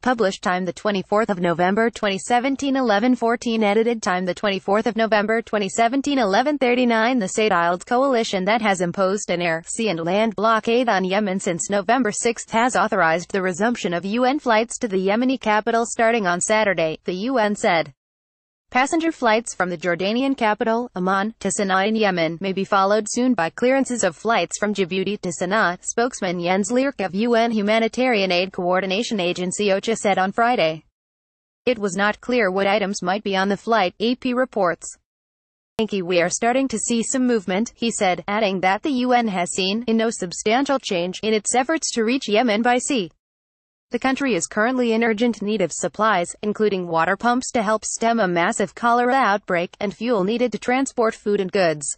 Published time the 24th of November 2017 11:14 edited time the 24th of November 2017 11:39 The Saudiled coalition that has imposed an air, sea and land blockade on Yemen since November 6 has authorized the resumption of UN flights to the Yemeni capital starting on Saturday, the UN said. Passenger flights from the Jordanian capital, Amman, to Sanaa in Yemen may be followed soon by clearances of flights from Djibouti to Sanaa, spokesman Jens Lierke of UN Humanitarian Aid Coordination Agency OCHA said on Friday. It was not clear what items might be on the flight, AP reports. We are starting to see some movement, he said, adding that the UN has seen no substantial change in its efforts to reach Yemen by sea. The country is currently in urgent need of supplies, including water pumps to help stem a massive cholera outbreak, and fuel needed to transport food and goods.